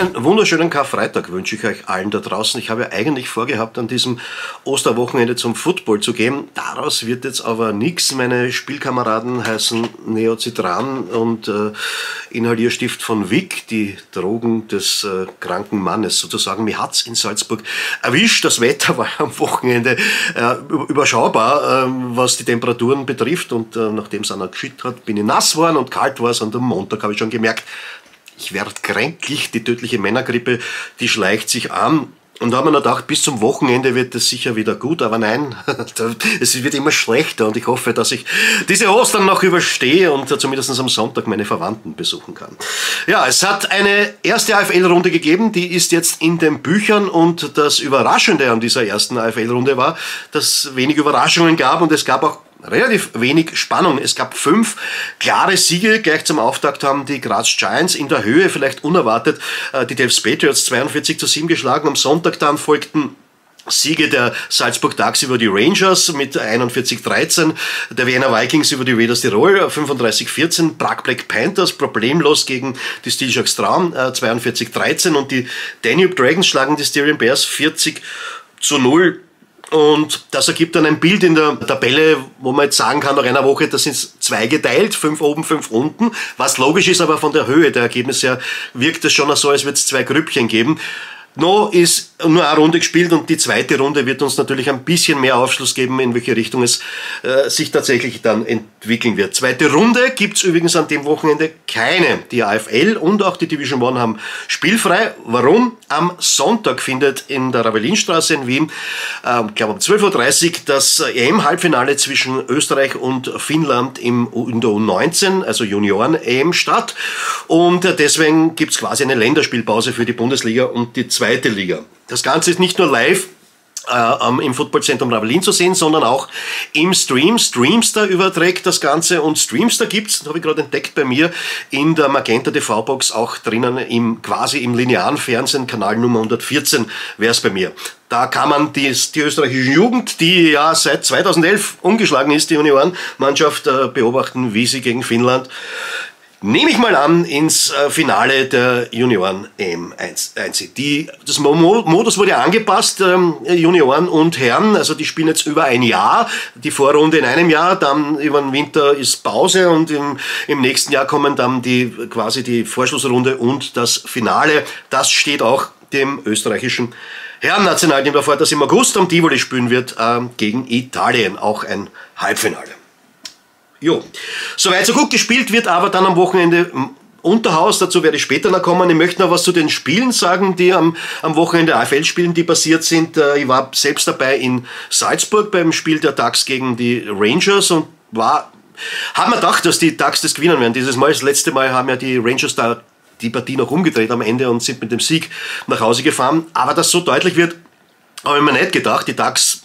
Einen wunderschönen Karfreitag wünsche ich euch allen da draußen. Ich habe ja eigentlich vorgehabt, an diesem Osterwochenende zum Football zu gehen. Daraus wird jetzt aber nichts. Meine Spielkameraden heißen Neo Citran und Inhalierstift von Wick, die Drogen des kranken Mannes sozusagen. Mir hat es in Salzburg erwischt. Das Wetter war am Wochenende überschaubar, was die Temperaturen betrifft. Und nachdem es einer geschüttet hat, bin ich nass worden und kalt war es. Und am Montag habe ich schon gemerkt, ich werde kränklich, die tödliche Männergrippe, die schleicht sich an. Und da haben wir noch gedacht, bis zum Wochenende wird es sicher wieder gut, aber nein, es wird immer schlechter und ich hoffe, dass ich diese Ostern noch überstehe und zumindest am Sonntag meine Verwandten besuchen kann. Ja, es hat eine erste AFL-Runde gegeben, die ist jetzt in den Büchern und das Überraschende an dieser ersten AFL-Runde war, dass es wenig Überraschungen gab und es gab auch relativ wenig Spannung. Es gab 5 klare Siege. Gleich zum Auftakt haben die Graz Giants in der Höhe, vielleicht unerwartet, die Devs Patriots 42:7 geschlagen. Am Sonntag dann folgten Siege der Salzburg Ducks über die Rangers mit 41:13, der Vienna Vikings über die Raiders Tirol 35:14, Prag Black Panthers problemlos gegen die Steel Sharks Traun 42:13 und die Danube Dragons schlagen die Styrian Bears 40:0. Und das ergibt dann ein Bild in der Tabelle, wo man jetzt sagen kann, nach einer Woche, da sind es 2 geteilt, 5 oben, 5 unten. Was logisch ist, aber von der Höhe der Ergebnisse her wirkt es schon so, als würde es 2 Grüppchen geben. Noch ist nur eine Runde gespielt und die zweite Runde wird uns natürlich ein bisschen mehr Aufschluss geben, in welche Richtung es sich tatsächlich dann entwickeln wird. Zweite Runde gibt es übrigens an dem Wochenende keine. Die AFL und auch die Division 1 haben spielfrei. Warum? Am Sonntag findet in der Ravelinstraße in Wien, ich glaube um 12:30 Uhr, das EM-Halbfinale zwischen Österreich und Finnland in der U19, also Junioren-EM, statt. Und deswegen gibt es quasi eine Länderspielpause für die Bundesliga und die zweite Liga. Das Ganze ist nicht nur live im Footballzentrum Ravelin zu sehen, sondern auch im Stream. Streamster überträgt das Ganze und Streamster gibt's, habe ich gerade entdeckt bei mir, in der Magenta-TV Box auch drinnen quasi im linearen Fernsehen, Kanal Nummer 114 wäre es bei mir. Da kann man die österreichische Jugend, die ja seit 2011 ungeschlagen ist, die Juniorenmannschaft, beobachten, wie sie gegen Finnland, nehme ich mal an, ins Finale der Junioren einzieht. Das Modus wurde angepasst, Junioren und Herren, also die spielen jetzt über ein Jahr, die Vorrunde in einem Jahr, dann über den Winter ist Pause und im nächsten Jahr kommen dann quasi die Vorschlussrunde und das Finale. Das steht auch dem österreichischen Herrennationalteam davor, das im August am Tivoli spielen wird gegen Italien, auch ein Halbfinale. Jo, soweit so gut. Gespielt wird aber dann am Wochenende Unterhaus, dazu werde ich später noch kommen. Ich möchte noch was zu den Spielen sagen, die am Wochenende AFL-Spielen, die passiert sind. Ich war selbst dabei in Salzburg beim Spiel der Ducks gegen die Rangers und haben wir gedacht, dass die Ducks das gewinnen werden. Dieses Mal, das letzte Mal haben ja die Rangers da die Partie noch umgedreht am Ende und sind mit dem Sieg nach Hause gefahren. Aber dass so deutlich wird, habe ich mir nicht gedacht. Die Ducks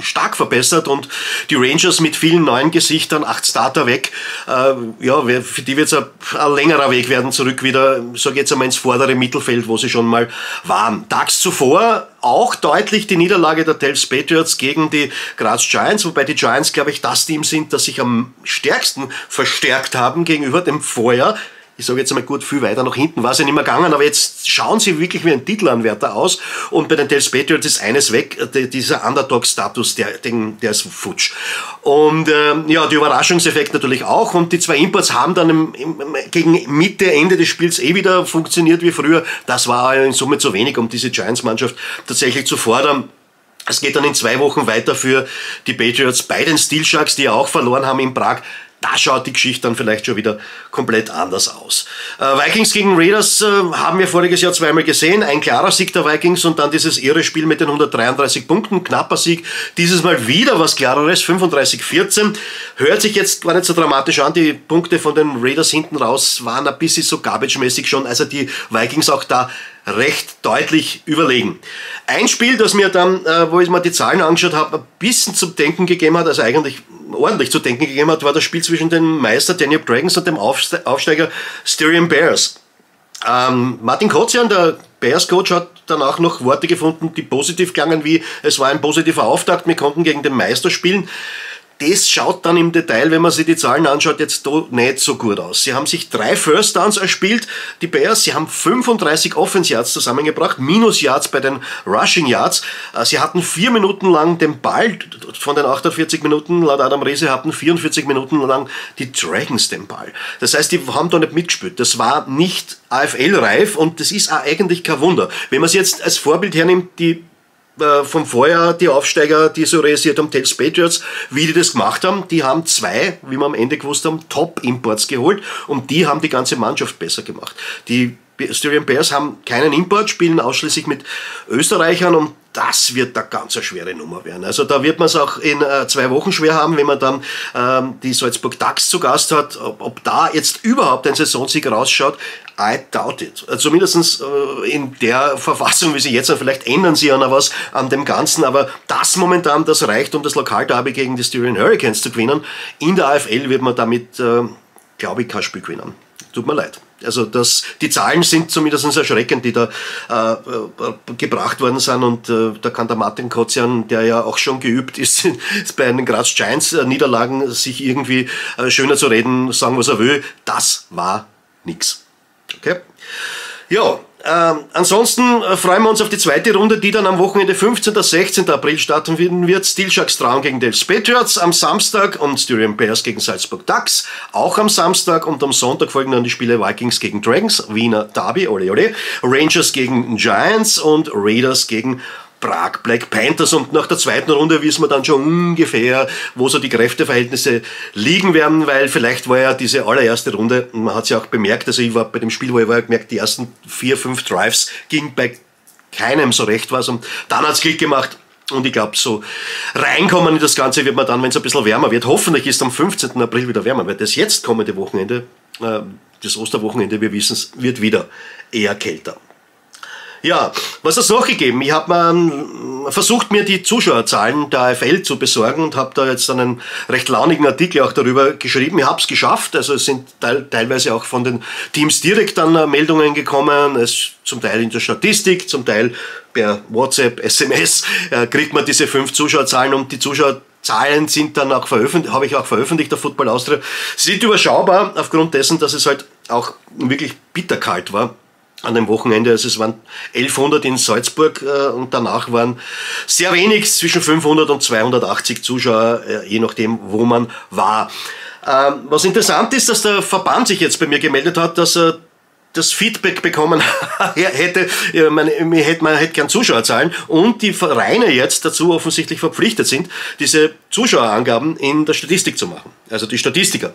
stark verbessert und die Rangers mit vielen neuen Gesichtern, 8 Starter weg, ja, für die wird es ein längerer Weg werden, zurück wieder, sage jetzt einmal, ins vordere Mittelfeld, wo sie schon mal waren. Tags zuvor auch deutlich die Niederlage der Telfs Patriots gegen die Graz Giants, wobei die Giants, glaube ich, das Team sind, das sich am stärksten verstärkt haben gegenüber dem Vorjahr. Ich sage jetzt einmal, gut, viel weiter nach hinten war es ja nicht mehr gegangen, aber jetzt schauen sie wirklich wie ein Titelanwärter aus und bei den Telfs Patriots ist eines weg, dieser Underdog-Status, der ist futsch. Und ja, der Überraschungseffekt natürlich auch und die 2 Imports haben dann gegen Mitte, Ende des Spiels wieder funktioniert wie früher. Das war in Summe zu wenig, um diese Giants-Mannschaft tatsächlich zu fordern. Es geht dann in 2 Wochen weiter für die Patriots bei den Steel Sharks, die ja auch verloren haben in Prag. Da schaut die Geschichte dann vielleicht schon wieder komplett anders aus. Vikings gegen Raiders haben wir voriges Jahr 2-mal gesehen. Ein klarer Sieg der Vikings und dann dieses irre Spiel mit den 133 Punkten. Knapper Sieg. Dieses Mal wieder was Klareres. 35:14. Hört sich jetzt gar nicht so dramatisch an. Die Punkte von den Raiders hinten raus waren ein bisschen so garbage-mäßig schon. Also die Vikings auch da recht deutlich überlegen. Ein Spiel, das mir dann, wo ich mir die Zahlen angeschaut habe, ein bisschen zum Denken gegeben hat, also eigentlich ordentlich zu denken gegeben hat, war das Spiel zwischen dem Meister Danube Dragons und dem Aufsteiger Styrian Bears. Martin Kotzian, der Bears-Coach, hat danach noch Worte gefunden, die positiv klangen wie, es war ein positiver Auftakt, wir konnten gegen den Meister spielen. das schaut dann im Detail, wenn man sich die Zahlen anschaut, jetzt nicht so gut aus. Sie haben sich 3 First Downs erspielt, die Bears. Sie haben 35 Offense Yards zusammengebracht, Minus Yards bei den Rushing Yards. Sie hatten 4 Minuten lang den Ball, von den 48 Minuten, laut Adam Riese, hatten 44 Minuten lang die Dragons den Ball. Das heißt, die haben da nicht mitgespielt. Das war nicht AFL-reif und das ist auch eigentlich kein Wunder. Wenn man es jetzt als Vorbild hernimmt, die vom Vorjahr, die Aufsteiger, die so realisiert haben, Telfs Patriots, wie die das gemacht haben, die haben 2, wie wir am Ende gewusst haben, Top-Imports geholt und die haben die ganze Mannschaft besser gemacht. Die Styrian Bears haben keinen Import, spielen ausschließlich mit Österreichern und das wird da ganz eine schwere Nummer werden. Also da wird man es auch in 2 Wochen schwer haben, wenn man dann die Salzburg Ducks zu Gast hat, ob da jetzt überhaupt ein Saisonsieg rausschaut, I doubt it. Zumindest in der Verfassung, wie sie jetzt sind, vielleicht ändern sie ja noch was an dem Ganzen, aber das momentan, das reicht, um das Lokalderby gegen die Styrian Hurricanes zu gewinnen. In der AFL wird man damit, glaube ich, kein Spiel gewinnen. Tut mir leid. Also das, die Zahlen sind zumindest erschreckend, die da gebracht worden sind und da kann der Martin Kotzian, der ja auch schon geübt ist, bei den Graz Giants Niederlagen sich irgendwie schöner zu reden, sagen was er will. Das war nix. Okay? Ja. Ansonsten freuen wir uns auf die zweite Runde, die dann am Wochenende 15. und 16. April stattfinden wird. Steel Sharks Traun gegen Devs Patriots am Samstag und Styrian Bears gegen Salzburg Ducks auch am Samstag und am Sonntag folgen dann die Spiele Vikings gegen Dragons, Wiener Derby, ole ole, Rangers gegen Giants und Raiders gegen Prag Black Panthers und nach der zweiten Runde wissen wir dann schon ungefähr, wo so die Kräfteverhältnisse liegen werden, weil vielleicht war ja diese allererste Runde, man hat es ja auch bemerkt, also ich war bei dem Spiel, wo ich war, gemerkt, die ersten 4, 5 Drives ging bei keinem so recht was und dann hat es Klick gemacht. Und ich glaube, so reinkommen in das Ganze wird man dann, wenn es ein bisschen wärmer wird. Hoffentlich ist am 15. April wieder wärmer, weil das jetzt kommende Wochenende, das Osterwochenende, wir wissen es, wird wieder eher kälter. Ja, was hat es noch gegeben? Ich habe versucht, mir die Zuschauerzahlen der AFL zu besorgen und habe da jetzt einen recht launigen Artikel auch darüber geschrieben. Ich habe es geschafft, also es sind teilweise auch von den Teams direkt dann Meldungen gekommen, es zum Teil in der Statistik, zum Teil per WhatsApp, SMS, kriegt man diese 5 Zuschauerzahlen und die Zuschauerzahlen sind dann auch veröffentlicht, habe ich auch veröffentlicht, der Football Austria, sind überschaubar aufgrund dessen, dass es halt auch wirklich bitterkalt war. An dem Wochenende, also es waren 1100 in Salzburg und danach waren sehr wenig, zwischen 500 und 280 Zuschauer, je nachdem, wo man war. Was interessant ist, dass der Verband sich jetzt bei mir gemeldet hat, dass er das Feedback bekommen hätte, man hätte gern Zuschauerzahlen und die Vereine jetzt dazu offensichtlich verpflichtet sind, diese Zuschauerangaben in der Statistik zu machen, also die Statistiker.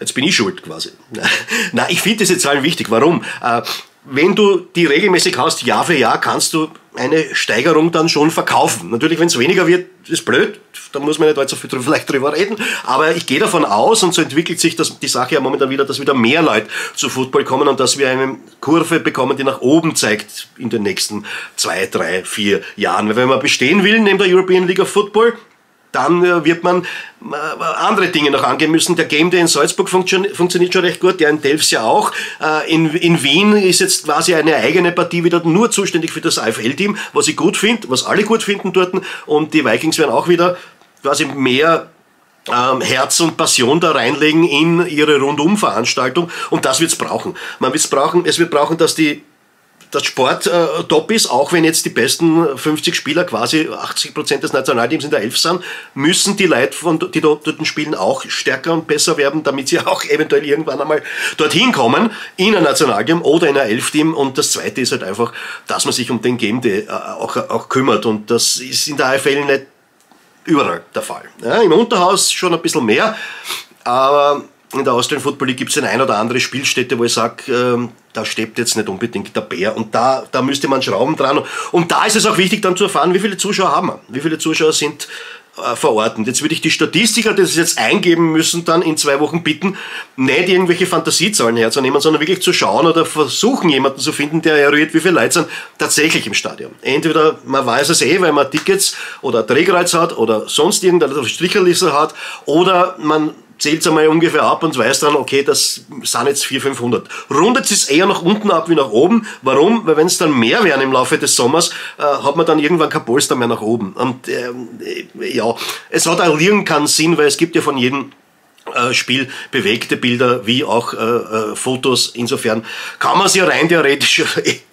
Jetzt bin ich schuld quasi. Nein, ich finde diese Zahlen wichtig. Warum? Wenn du die regelmäßig hast, Jahr für Jahr, kannst du eine Steigerung dann schon verkaufen. Natürlich, wenn es weniger wird, ist blöd, da muss man nicht allzu viel vielleicht drüber reden, aber ich gehe davon aus und so entwickelt sich das, die Sache ja momentan wieder, dass wieder mehr Leute zu Football kommen und dass wir eine Kurve bekommen, die nach oben zeigt in den nächsten 2, 3, 4 Jahren. Weil wenn man bestehen will neben der European League of Football, dann wird man andere Dinge noch angehen müssen. Der Game Day in Salzburg funktioniert schon recht gut, der in Telfs ja auch. In Wien ist jetzt quasi eine eigene Partie wieder nur zuständig für das AFL-Team, was ich gut finde, was alle gut finden dort. Und die Vikings werden auch wieder quasi mehr Herz und Passion da reinlegen in ihre Rundum-Veranstaltung. Und das wird es brauchen. Es wird brauchen, dass das Sport top ist, auch wenn jetzt die besten 50 Spieler quasi 80% des Nationalteams in der ELF sind, müssen die Leute, die dort spielen, auch stärker und besser werden, damit sie auch eventuell irgendwann einmal dorthin kommen, in ein Nationalteam oder in ein ELF-Team. Und das Zweite ist halt einfach, dass man sich um den Game Day auch kümmert. Und das ist in der AFL nicht überall der Fall. Ja, im Unterhaus schon ein bisschen mehr, aber in der Austrian Football League gibt es eine oder andere Spielstätte, wo ich sage, da steht jetzt nicht unbedingt der Bär und da müsste man Schrauben dran. Und da ist es auch wichtig dann zu erfahren, wie viele Zuschauer haben wir, wie viele Zuschauer sind verorten. Jetzt würde ich die Statistiker, die das jetzt eingeben müssen, dann in 2 Wochen bitten, nicht irgendwelche Fantasiezahlen herzunehmen, sondern wirklich zu schauen oder versuchen, jemanden zu finden, der eruiert, wie viele Leute sind tatsächlich im Stadion. Entweder man weiß es eh, weil man Tickets oder Drehkreuz hat oder sonst irgendeine Stricherliste hat oder man zählt es einmal ungefähr ab und weiß dann, okay, das sind jetzt 400-500. Rundet es eher nach unten ab wie nach oben. Warum? Weil wenn es dann mehr werden im Laufe des Sommers, hat man dann irgendwann kein Polster mehr nach oben. Und ja, es hat auch keinen Sinn, weil es gibt ja von jedem Spiel bewegte Bilder wie auch Fotos. Insofern kann man es ja rein theoretisch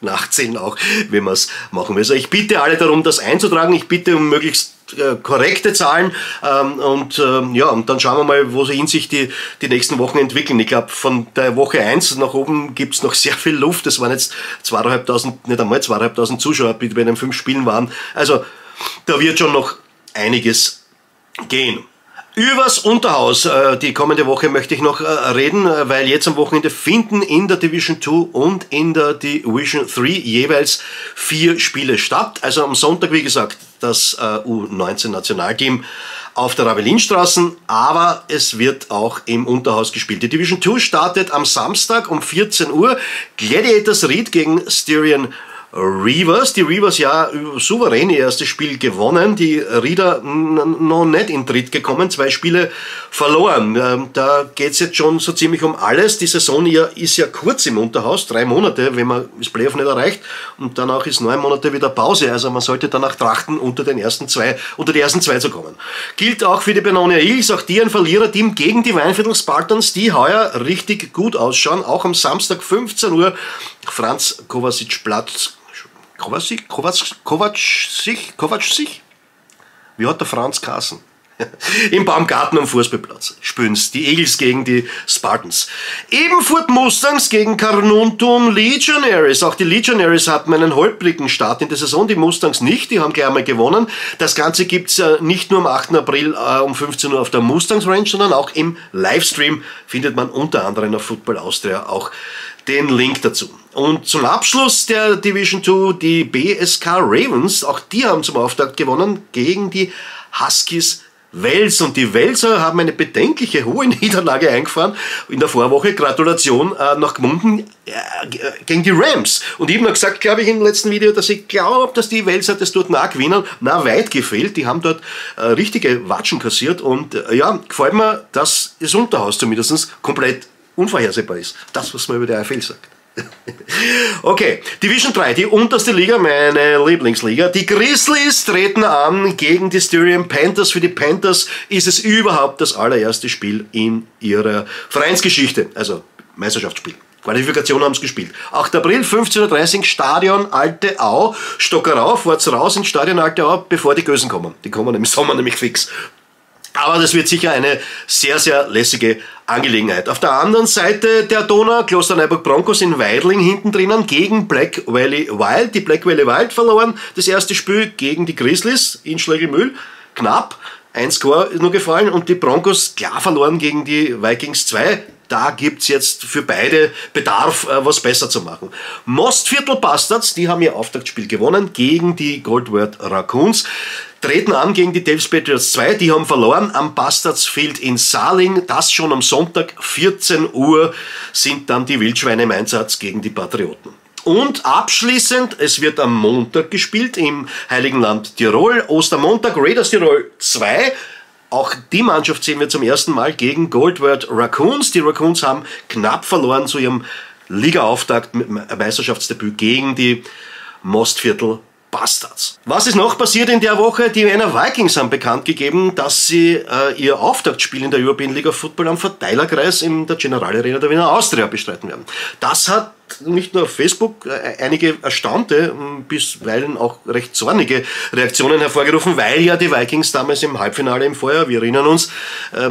nachziehen, auch wenn man es machen will. Also ich bitte alle darum, das einzutragen. Ich bitte um möglichst korrekte Zahlen ja, und dann schauen wir mal, wo sich die nächsten Wochen entwickeln. Ich glaube, von der Woche 1 nach oben gibt es noch sehr viel Luft. Es waren jetzt 2500, nicht einmal 2500 Zuschauer, die bei den 5 Spielen waren. Also da wird schon noch einiges gehen. Übers Unterhaus, die kommende Woche möchte ich noch reden, weil jetzt am Wochenende finden in der Division 2 und in der Division 3 jeweils 4 Spiele statt. Also am Sonntag, wie gesagt, das U19-Nationalteam auf der Ravelinstraße, aber es wird auch im Unterhaus gespielt. Die Division 2 startet am Samstag um 14 Uhr, Gladiators Ried gegen Styrian Reavers. Die Reavers ja souverän ihr erstes Spiel gewonnen, die Rieder noch nicht in Tritt gekommen, 2 Spiele verloren. Da geht es jetzt schon so ziemlich um alles. Die Saison ist ja kurz im Unterhaus, 3 Monate, wenn man das Playoff nicht erreicht, und danach ist 9 Monate wieder Pause. Also man sollte danach trachten, unter die ersten zwei zu kommen. Gilt auch für die Benonia Hills, auch die ein Verliererteam gegen die Weinviertel Spartans, die heuer richtig gut ausschauen. Auch am Samstag 15 Uhr Franz Kovacic-Platz. Kovacic? Wie hat der Franz Kassen? Im Baumgarten am Fußballplatz spielen die Eagles gegen die Spartans. Ebenfurt Mustangs gegen Carnuntum Legionaries. Auch die Legionaries hatten einen holprigen Start in der Saison, die Mustangs nicht, die haben gleich einmal gewonnen. Das Ganze gibt es nicht nur am 8. April um 15 Uhr auf der Mustangs Range, sondern auch im Livestream findet man unter anderem auf Football Austria auch den Link dazu. Und zum Abschluss der Division 2 die BSK Ravens, auch die haben zum Auftakt gewonnen gegen die Huskies Wels, und die Welser haben eine bedenkliche hohe Niederlage eingefahren in der Vorwoche. Gratulation nach Gmunden gegen die Rams. Und ich habe noch gesagt, glaube ich, im letzten Video, dass ich glaube, dass die Welser das dort nachgewinnen. Na, weit gefehlt. Die haben dort richtige Watschen kassiert. Und ja, gefällt mir, dass das Unterhaus zumindest komplett unvorhersehbar ist. Das, was man über die AFL sagt. Okay, Division 3, die unterste Liga, meine Lieblingsliga. Die Grizzlies treten an gegen die Styrian Panthers. Für die Panthers ist es überhaupt das allererste Spiel in ihrer Vereinsgeschichte, also Meisterschaftsspiel. Qualifikation haben sie gespielt. 8. April, 15.30 Uhr, Stadion Alte Au. Stockerau, fahrt's raus ins Stadion Alte Au, bevor die Gösen kommen. Die kommen im Sommer nämlich fix. Aber das wird sicher eine sehr, sehr lässige Angelegenheit. Auf der anderen Seite der Donau, Klosterneuburg Broncos in Weidling hinten drinnen gegen Black Valley Wild. Die Black Valley Wild verloren das erste Spiel gegen die Grizzlies in Schlegelmühl. Knapp, 1 Score ist nur gefallen, und die Broncos klar verloren gegen die Vikings 2. Da gibt's jetzt für beide Bedarf, was besser zu machen. Mostviertel Bastards, die haben ihr Auftaktspiel gewonnen gegen die Gold World Raccoons. Treten an gegen die Devs Patriots 2, die haben verloren am Bastards Field in Saarling. Das schon am Sonntag, 14 Uhr, sind dann die Wildschweine im Einsatz gegen die Patrioten. Und abschließend, es wird am Montag gespielt im Heiligen Land Tirol. Ostermontag, Raiders Tirol 2. Auch die Mannschaft sehen wir zum ersten Mal gegen Gold World Raccoons. Die Raccoons haben knapp verloren zu ihrem Ligaauftakt mit Meisterschaftsdebüt gegen die Mostviertel Bastards. Was ist noch passiert in der Woche? Die Vienna Vikings haben bekannt gegeben, dass sie ihr Auftaktspiel in der European League of Football am Verteilerkreis in der Generali Arena der Wiener Austria bestreiten werden. Das hat nicht nur auf Facebook einige erstaunte, bisweilen auch recht zornige Reaktionen hervorgerufen, weil ja die Vikings damals im Halbfinale im Vorjahr, wir erinnern uns,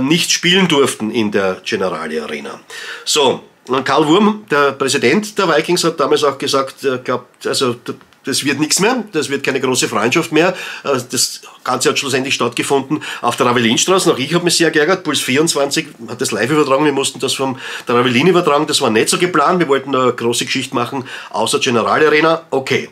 nicht spielen durften in der Generali Arena. So, und Karl Wurm, der Präsident der Vikings, hat damals auch gesagt, das wird nichts mehr, das wird keine große Freundschaft mehr. Das Ganze hat schlussendlich stattgefunden auf der Ravelinstraße. Auch ich habe mich sehr geärgert. Puls 24 hat das live übertragen. Wir mussten das von der Ravelin übertragen. Das war nicht so geplant. Wir wollten eine große Geschichte machen, außer Generali Arena. Okay.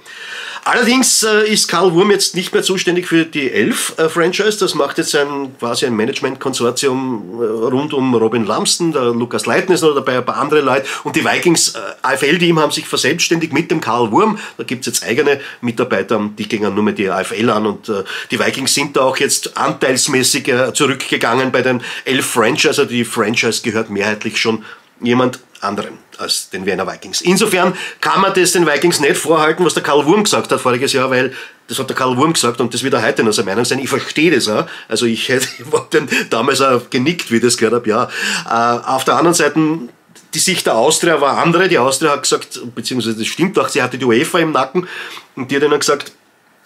Allerdings ist Karl Wurm jetzt nicht mehr zuständig für die ELF-Franchise. Das macht jetzt quasi ein Management-Konsortium rund um Robin Lamsten, der Lukas Leitner ist noch dabei, ein paar andere Leute. Und die Vikings AFL-Team haben sich verselbstständigt mit dem Karl Wurm. Da gibt es jetzt eigene Mitarbeiter, die gingen nur mehr die AFL an. Und die Vikings sind da auch jetzt anteilsmäßig zurückgegangen bei den ELF-Franchise. Also die Franchise gehört mehrheitlich schon jemand anderen als den Vienna Vikings. Insofern kann man das den Vikings nicht vorhalten, was der Karl Wurm gesagt hat voriges Jahr, weil das hat der Karl Wurm gesagt und das wird er heute noch seiner Meinung sein. Ich verstehe das auch. Also ich hätte dann damals auch genickt, wie ich das gehört habe, ja. Auf der anderen Seite, die Sicht der Austria war andere. Die Austria hat gesagt, beziehungsweise das stimmt auch, sie hatte die UEFA im Nacken und die hat dann gesagt,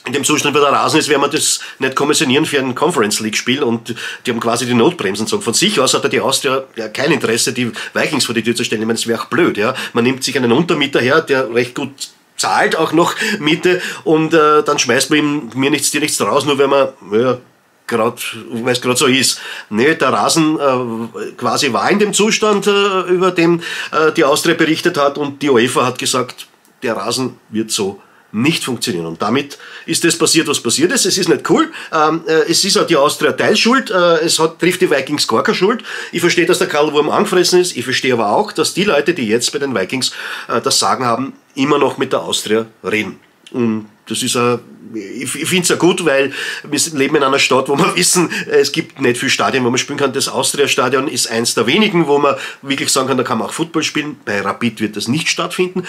in dem Zustand, wie der Rasen ist, werden wir das nicht kommissionieren für ein Conference-League-Spiel und die haben quasi die Notbremsen gezogen. Von sich aus hat die Austria ja kein Interesse, die Vikings vor die Tür zu stellen. Ich meine, das wäre auch blöd, ja. Man nimmt sich einen Untermieter her, der recht gut zahlt, auch noch Miete und dann schmeißt man ihm mir nichts, dir nichts draus, nur wenn man, ja, gerade, weil es gerade so ist. Nee, der Rasen quasi war in dem Zustand, über den die Austria berichtet hat und die UEFA hat gesagt, der Rasen wird so nicht funktionieren. Und damit ist das passiert, was passiert ist. Es ist nicht cool. Es ist auch die Austria Teilschuld. Es trifft die Vikings gar keine Schuld. Ich verstehe, dass der Karl Wurm angefressen ist. Ich verstehe aber auch, dass die Leute, die jetzt bei den Vikings das Sagen haben, immer noch mit der Austria reden. Und das ist auch, ich finde es ja gut, weil wir leben in einer Stadt, wo wir wissen, es gibt nicht viele Stadien, wo man spielen kann. Das Austria-Stadion ist eins der wenigen, wo man wirklich sagen kann, da kann man auch Football spielen. Bei Rapid wird das nicht stattfinden.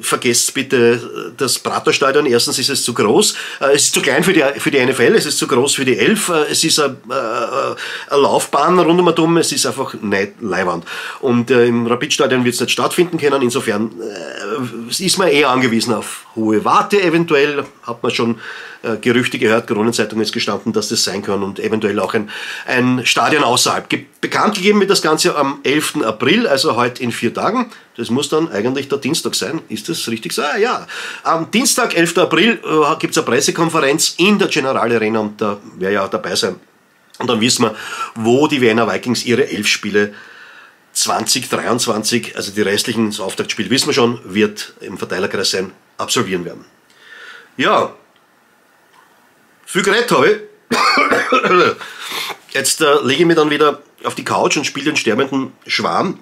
Vergesst bitte das Praterstadion. Erstens ist es zu groß. Es ist zu klein für die NFL, es ist zu groß für die ELF. Es ist eine Laufbahn rund um Atom. Es ist einfach nicht Leihwand. Und im Rapid-Stadion wird es nicht stattfinden können. Insofern ist man eher angewiesen auf hohe Warte eventuell. Hat man schon Gerüchte gehört, Kronenzeitung ist gestanden, dass das sein kann und eventuell auch ein Stadion außerhalb. Bekannt gegeben wird das Ganze am 11. April, also heute in 4 Tagen. Das muss dann eigentlich der Dienstag sein. Ist das richtig so? Ah, ja. Am Dienstag, 11. April, gibt es eine Pressekonferenz in der Generali Arena und da werde ich auch dabei sein. Und dann wissen wir, wo die Vienna Vikings ihre 11 Spiele 2023, also die restlichen, das Auftaktspiel wissen wir schon, wird im Verteilerkreis sein, absolvieren werden. Ja, viel geredet habe ich. Jetzt lege ich mich dann wieder auf die Couch und spiele den sterbenden Schwan.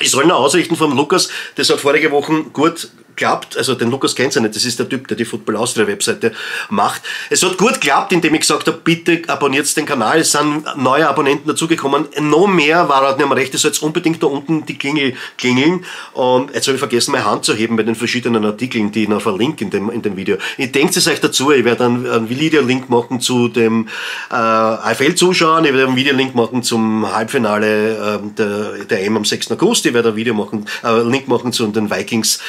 Ich soll noch ausrichten vom Lukas, das hat vorige Woche gut geklappt, also den Lukas kennt ihr nicht, das ist der Typ, der die Football Austria Webseite macht. Es hat gut geklappt, indem ich gesagt habe, bitte abonniert den Kanal, es sind neue Abonnenten dazugekommen, noch mehr war er nicht mehr recht, es soll jetzt unbedingt da unten die Klingel klingeln und jetzt habe ich vergessen, meine Hand zu heben bei den verschiedenen Artikeln, die ich noch verlinke in dem Video. Ich denke es euch dazu, ich werde einen Videolink machen zu dem AFL-Zuschauern, ich werde einen Videolink machen zum Halbfinale der EM am 6. August, ich werde ein Video machen, Link machen zu den Vikings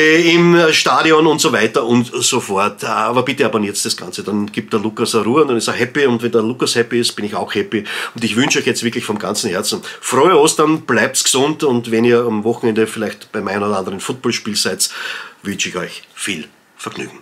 im Stadion und so weiter und so fort. Aber bitte abonniert das Ganze, dann gibt der Lukas eine Ruhe und dann ist er happy und wenn der Lukas happy ist, bin ich auch happy und ich wünsche euch jetzt wirklich vom ganzen Herzen frohe Ostern, bleibt gesund und wenn ihr am Wochenende vielleicht bei meinem oder anderen Footballspiel seid, wünsche ich euch viel Vergnügen.